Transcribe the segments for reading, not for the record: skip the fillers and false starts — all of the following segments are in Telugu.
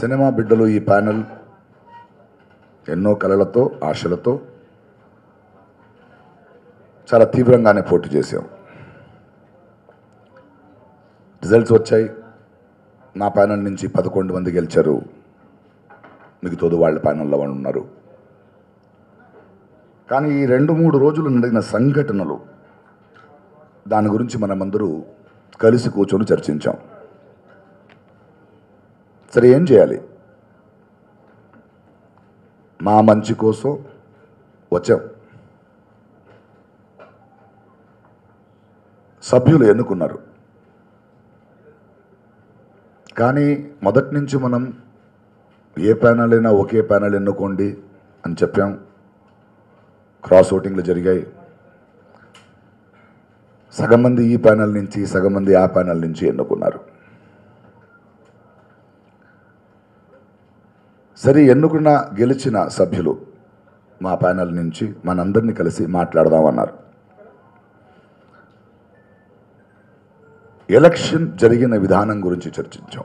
సినిమా బిడ్డలు ఈ ప్యానెల్ ఎన్నో కలలతో ఆశలతో చాలా తీవ్రంగానే పోటీ చేశాం. రిజల్ట్స్ వచ్చాయి. నా ప్యానెల్ నుంచి 11 మంది గెలిచారు, మిగతాది వాళ్ళ ప్యానెల్లో వాళ్ళు ఉన్నారు. కానీ ఈ 2-3 రోజులు నడిగిన సంఘటనలు దాని గురించి మనమందరూ కలిసి కూర్చొని చర్చించాం. సరే ఏం చేయాలి, మా మంచి కోసం వచ్చాం, సభ్యులు ఎన్నుకున్నారు. కానీ మొదటి నుంచి మనం ఏ ప్యానెల్ అయినా ఒకే ప్యానెల్ ఎన్నుకోండి అని చెప్పాం. క్రాస్ ఓటింగ్లు జరిగాయి. సగం మంది ఈ ప్యానెల్ నుంచి, సగం మంది ఆ ప్యానెల్ నుంచి ఎన్నుకున్నారు. సరే ఎన్నుకున్న గెలిచిన సభ్యులు మా ప్యానెల్ నుంచి మనందరినీ కలిసి మాట్లాడదామన్నారు. ఎలక్షన్ జరిగిన విధానం గురించి చర్చించాం.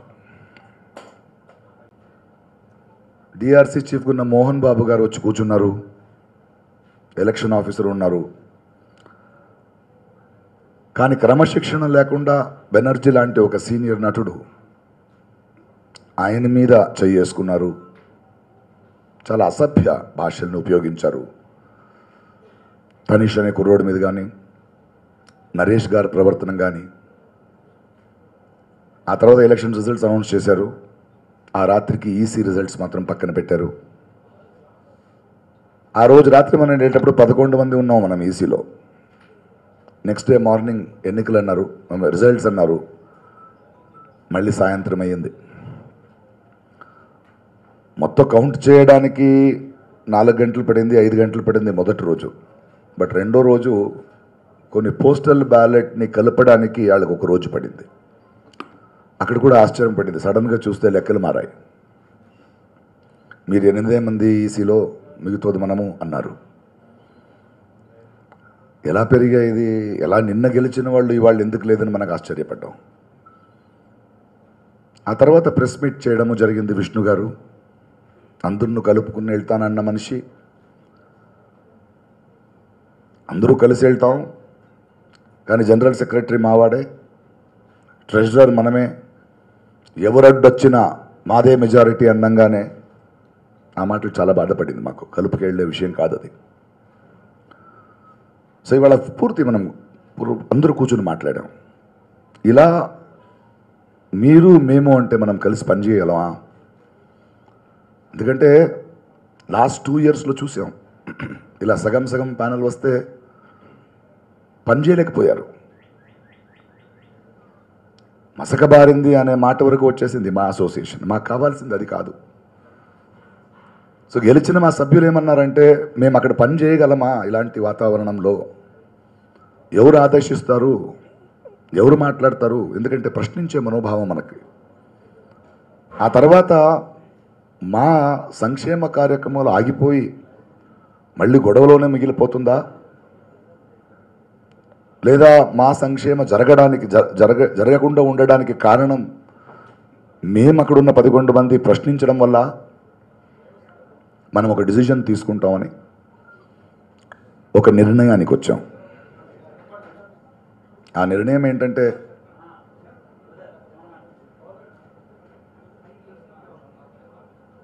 డిఆర్సీ చీఫ్ ఉన్న మోహన్ బాబు గారు వచ్చి కూర్చున్నారు, ఎలక్షన్ ఆఫీసర్ ఉన్నారు. కానీ క్రమశిక్షణ లేకుండా బెనర్జీ లాంటి ఒక సీనియర్ నటుడు ఆయన మీద చేసుకున్నారు. చాలా అసభ్య భాషలను ఉపయోగించారు. తనీష్ అనే కుర్రోడి మీద కానీ, నరేష్ గారి ప్రవర్తన కానీ. ఆ తర్వాత ఎలక్షన్ రిజల్ట్స్ అనౌన్స్ చేశారు. ఆ రాత్రికి ఈసీ రిజల్ట్స్ మాత్రం పక్కన పెట్టారు. ఆ రోజు రాత్రి మనం వెళ్ళేటప్పుడు 11 మంది ఉన్నాం మనం ఈసీలో. నెక్స్ట్ డే మార్నింగ్ ఎన్నికలు అన్నారు, రిజల్ట్స్ అన్నారు. మళ్ళీ సాయంత్రం అయ్యింది. మొత్తం కౌంట్ చేయడానికి 4 గంటలు పడింది, 5 గంటలు పడింది మొదటి రోజు. బట్ రెండో రోజు కొన్ని పోస్టల్ బ్యాలెట్ని కలపడానికి వాళ్ళకి ఒక రోజు పడింది. అక్కడ కూడా ఆశ్చర్యం పడింది. సడన్గా చూస్తే లెక్కలు మారాయి. మీరు 8 మంది ఈసీలో, మిగతాది మనము అన్నారు. ఎలా పెరిగాయి, ఎలా నిన్న గెలిచిన వాళ్ళు ఇవాళ్ళు ఎందుకు లేదని మనకు ఆశ్చర్యపడ్డాం. ఆ తర్వాత ప్రెస్ మీట్ చేయడము జరిగింది. విష్ణు గారు అందరిని కలుపుకుని వెళ్తానన్న మనిషి, అందరూ కలిసి వెళ్తాం. కానీ జనరల్ సెక్రటరీ మావాడే, ట్రెజరర్ మనమే, ఎవరడ్డొచ్చినా మాదే మెజారిటీ అన్నంగానే ఆ మాటలు చాలా బాధపడింది మాకు. కలుపుకి వెళ్ళే విషయం కాదు అది. సో ఇవాళ పూర్తి మనం అందరూ కూర్చుని మాట్లాడాం. ఇలా మీరు మేము అంటే మనం కలిసి పనిచేయగలమా? ఎందుకంటే లాస్ట్ 2 ఇయర్స్లో చూసాం, ఇలా సగం సగం ప్యానెల్ వస్తే పనిచేయలేకపోయారు. మసకబారింది అనే మాట వరకు వచ్చేసింది మా అసోసియేషన్. మాకు కావాల్సింది అది కాదు. సో గెలిచిన మా సభ్యులు ఏమన్నారంటే, మేము అక్కడ పని చేయగలమా ఇలాంటి వాతావరణంలో? ఎవరు ఆదేశిస్తారు, ఎవరు మాట్లాడతారు? ఎందుకంటే ప్రశ్నించే మనోభావం మనకి. ఆ తర్వాత మా సంక్షేమ కార్యక్రమాలు ఆగిపోయి మళ్ళీ గొడవలోనే మిగిలిపోతుందా, లేదా మా సంక్షేమ జరగకుండా ఉండడానికి కారణం మేము అక్కడున్న 11 మంది ప్రశ్నించడం వల్ల మనం ఒక డిసిజన్ తీసుకుంటామని ఒక నిర్ణయానికి వచ్చాం. ఆ నిర్ణయం ఏంటంటే,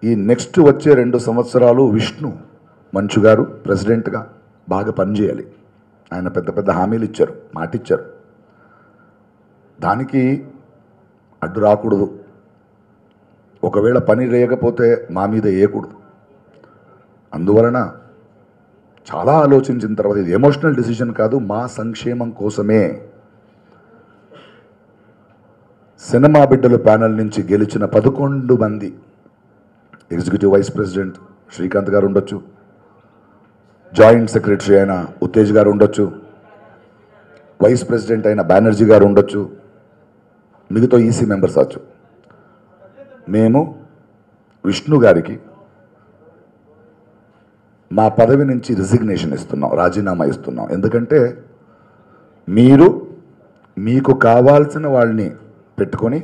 ఈ నెక్స్ట్ వచ్చే 2 సంవత్సరాలు విష్ణు మంచు గారు ప్రెసిడెంట్గా బాగా పనిచేయాలి. ఆయన పెద్ద పెద్ద హామీలు ఇచ్చారు, మాటిచ్చారు. దానికి అడ్డు రాకూడదు. ఒకవేళ పని రేయకపోతే మా మీద వేయకూడదు. అందువలన చాలా ఆలోచించిన తర్వాత, ఇది ఎమోషనల్ డిసిషన్ కాదు, మా సంక్షేమం కోసమే సినిమా బిడ్డల ప్యానెల్ నుంచి గెలిచిన 11 మంది, ఎగ్జిక్యూటివ్ వైస్ ప్రెసిడెంట్ శ్రీకాంత్ గారు ఉండొచ్చు, జాయింట్ సెక్రటరీ అయిన ఉత్తేజ్ గారు ఉండొచ్చు, వైస్ ప్రెసిడెంట్ అయిన బ్యానర్జీ గారు ఉండొచ్చు, మిగతా ఈసీ మెంబర్స్ అవచ్చు. మేము విష్ణు గారికి మా పదవి నుంచి రిజిగ్నేషన్ ఇస్తున్నాం, రాజీనామా ఇస్తున్నాం. ఎందుకంటే మీరు మీకు కావాల్సిన వాళ్ళని పెట్టుకొని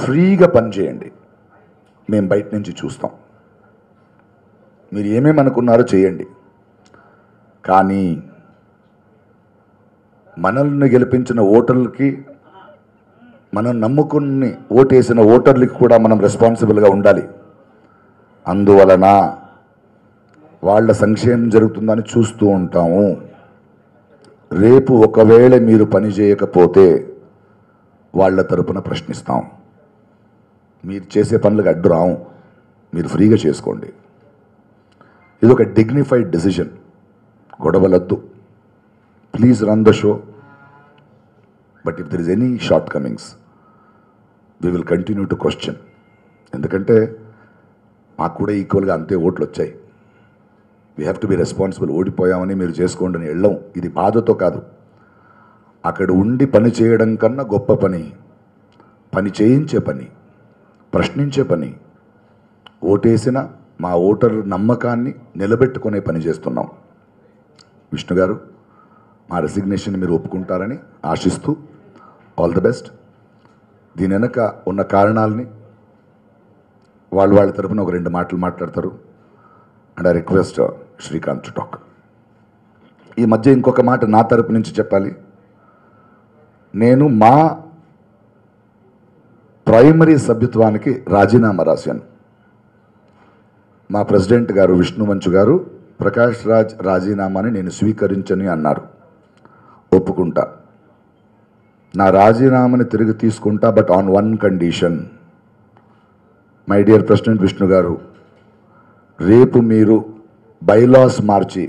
ఫ్రీగా పనిచేయండి. మేము బయట నుంచి చూస్తాం, మీరు ఏమేమి అనుకున్నారో చేయండి, కానీ మనల్ని గెలిపించిన ఓటర్లకి, మనం నమ్ముకుని ఓటేసిన ఓటర్లకి కూడా మనం రెస్పాన్సిబుల్గా ఉండాలి. అందువలన వాళ్ళ సంక్షేమం జరుగుతుందని చూస్తూ ఉంటాము. రేపు ఒకవేళ మీరు పని చేయకపోతే వాళ్ళ తరపున ప్రశ్నిస్తాం. మీరు చేసే పనులకు అడ్డు రాము, మీరు ఫ్రీగా చేసుకోండి. ఇది ఒక డిగ్నిఫైడ్ డెసిషన్, గొడవలద్దు. Please run the show, but if there is any shortcomings we will continue to question. ఎందుకంటే మాకు కూడా ఈక్వల్గా అంతే ఓట్లు వచ్చాయి, we have to be responsible. ఓడిపోయామని మీరు చేసుకోండి అని వెళ్ళాం, ఇది బాధతో కాదు. అక్కడ ఉండి పని చేయడం కన్నా గొప్ప పని, పని చేయించే పని, ప్రశ్నించే పని, ఓటేసిన మా ఓటర్ నమ్మకాన్ని నిలబెట్టుకునే పని చేస్తున్నాం. విష్ణు గారు, మా రెసిగ్నేషన్ మీరు ఒప్పుకుంటారని ఆశిస్తూ ఆల్ ది బెస్ట్. దీని వెనక ఉన్న కారణాలని వాళ్ళ తరపున ఒక రెండు మాటలు మాట్లాడతారు. And I request Srikanth to talk. ఈ మధ్య ఇంకొక మాట నా తరపు నుంచి చెప్పాలి. నేను మా ప్రైమరీ సభ్యత్వానికి రాజీనామా రాశాను. మా ప్రెసిడెంట్ గారు విష్ణు మంచు గారు ప్రకాష్ రాజ్ రాజీనామాని నేను స్వీకరించని అన్నారు. ఒప్పుకుంటా, నా రాజీనామాని తిరిగి తీసుకుంటా, but on one condition. My dear president Vishnu garu, రేపు మీరు బైలాస్ మార్చి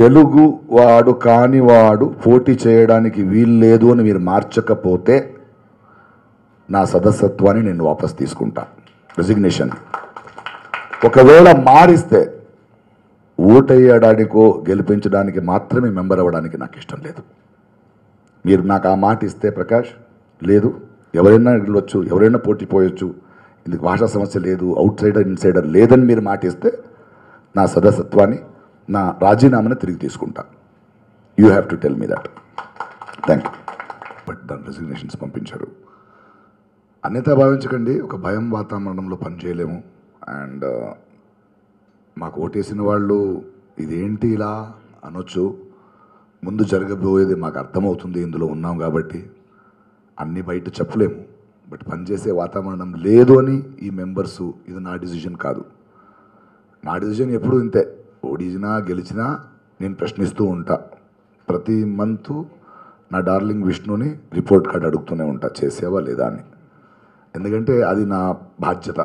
తెలుగు వాడు కానివాడు పోటీ చేయడానికి వీలు లేదు అని మీరు మార్చకపోతే నా సదస్యత్వాన్ని నేను వాపసు తీసుకుంటా, రెసిగ్నేషన్. ఒకవేళ మారిస్తే ఓటేయడానికో గెలిపించడానికి మాత్రమే మెంబర్ అవ్వడానికి నాకు ఇష్టం లేదు. మీరు నాకు ఆ మాట ఇస్తే ప్రకాష్, లేదు ఎవరైనా గెలవచ్చు, ఎవరైనా పోటీ పోయొచ్చు, ఇందుకు భాషా సమస్య లేదు, అవుట్ సైడర్ ఇన్సైడర్ లేదని మీరు మాట ఇస్తే నా సదస్యత్వాన్ని, నా రాజీనామాని తిరిగి తీసుకుంటా. You have to tell me that. Thank you. But దాని రెసిగ్నేషన్స్ పంపించారు. అన్యత భావించకండి, ఒక భయం వాతావరణంలో పనిచేయలేము. అండ్ మాకు ఓటేసిన వాళ్ళు ఇదేంటి ఇలా అనొచ్చు. ముందు జరగబోయేది మాకు అర్థమవుతుంది, ఇందులో ఉన్నాం కాబట్టి అన్నీ బయట చెప్పలేము. బట్ పనిచేసే వాతావరణం లేదు అని ఈ మెంబర్సు, ఇది నా డిసిజన్ కాదు. నా డిసిజన్ ఎప్పుడు ఇంతే, ఓడినా గెలిచినా నేను ప్రశ్నిస్తూ ఉంటా. ప్రతి మంత్ నా డార్లింగ్ విష్ణుని రిపోర్ట్ కార్డ్ అడుగుతూనే ఉంటా, చేసేవా లేదా అని. ఎందుకంటే అది నా బాధ్యత,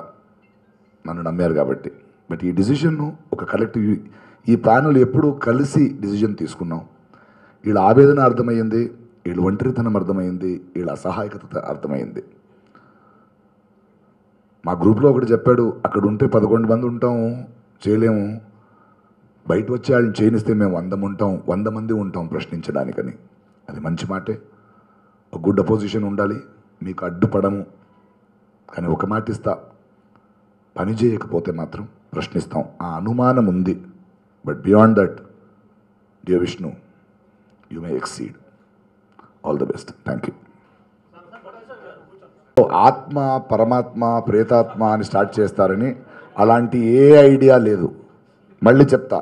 నన్ను నమ్మారు కాబట్టి. బట్ ఈ డిసిషన్ను ఒక కలెక్టివ్, ఈ ప్యానల్ ఎప్పుడూ కలిసి డిసిజన్ తీసుకున్నాం. వీళ్ళ ఆవేదన అర్థమైంది, వీళ్ళ ఒంటరితనం అర్థమైంది, వీళ్ళ అసహాయకత అర్థమైంది. మా గ్రూప్లో ఒకటి చెప్పాడు, అక్కడ ఉంటే 11 మంది ఉంటాము, చేయలేము, బయట వచ్చి వాళ్ళని చేయనిస్తే మేము 100 మంది ఉంటాం ప్రశ్నించడానికని. అది మంచి మాటే, ఒక గుడ్ అపోజిషన్ ఉండాలి, మీకు అడ్డుపడము. కానీ ఒక మాట ఇస్తా, పని చేయకపోతే మాత్రం ప్రశ్నిస్తాం. ఆ అనుమానం ఉంది, but beyond that dear Vishnu, you may exceed. All the best. Thank you. ఆత్మ, పరమాత్మ, ప్రేతాత్మ అని స్టార్ట్ చేస్తారని అలాంటి ఏ ఐడియా లేదు. మళ్ళీ చెప్తా,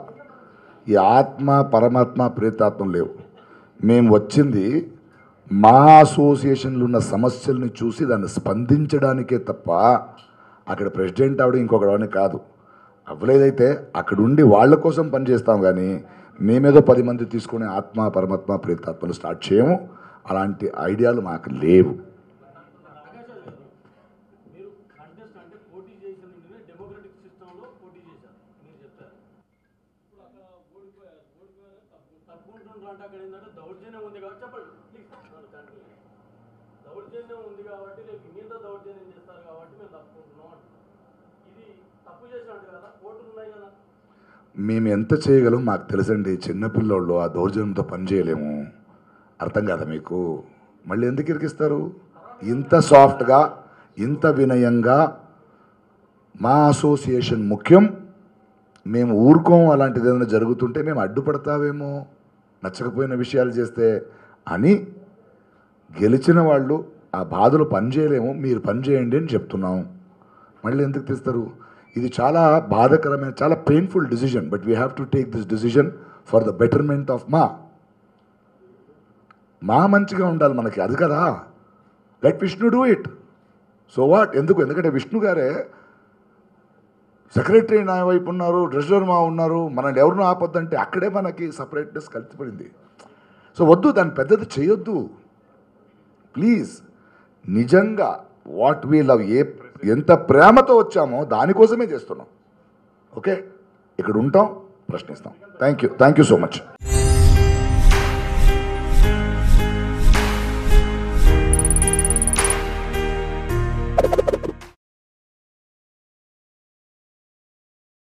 ఈ ఆత్మ, పరమాత్మ, ప్రేతాత్మ లేవు. మేము వచ్చింది మా అసోసియేషన్లో ఉన్న సమస్యల్ని చూసి దాన్ని స్పందించడానికే తప్ప అక్కడ ప్రెసిడెంట్ అవడం ఇంకొకడవని కాదు. అవ్వలేదైతే అక్కడ ఉండి వాళ్ళ కోసం పనిచేస్తాం, కానీ మేమేదో 10 మంది తీసుకునే ఆత్మ, పరమాత్మ, ప్రేతాత్మలు స్టార్ట్ చేయము. అలాంటి ఐడియాలు మాకు లేవు. మేము ఎంత చేయగలం మాకు తెలుసండి. చిన్నపిల్లోళ్ళు ఆ దౌర్జన్యంతో పని చేయలేము, అర్థం కాదా మీకు? మళ్ళీ ఎందుకు ఇరికిస్తారు? ఇంత సాఫ్ట్గా, ఇంత వినయంగా, మా అసోసియేషన్ ముఖ్యం, మేము ఊరుకోం అలాంటిది ఏదైనా జరుగుతుంటే, మేము అడ్డుపడతావేమో నచ్చకపోయిన విషయాలు చేస్తే అని. గెలిచిన వాళ్ళు ఆ బాధలు పని చేయలేము, మీరు పని చేయండి అని చెప్తున్నాము. మళ్ళీ ఎందుకు తీస్తారు? ఇది చాలా బాధకరమైన, చాలా painful decision. But we have to take this decision for the betterment of మా మా మంచిగా ఉండాలి మనకి, అది కదా. Let Vishnu do it, so what. ఎందుకంటే విష్ణు గారే సెక్రటరీ నా వైపు ఉన్నారు, ట్రెజరర్ మా ఉన్నారు, మనల్ని ఎవరినో ఆపొద్దంటే అక్కడే మనకి సపరేట్నెస్ కలిసిపడింది. సో వద్దు, దాన్ని పెద్దది చేయొద్దు ప్లీజ్. నిజంగా వాట్ వీ లవ్, ఎంత ప్రేమతో వచ్చామో దానికోసమే చేస్తున్నాం. ఓకే, ఇక్కడ ఉంటాం, ప్రశ్నిస్తాం. Thank you so much.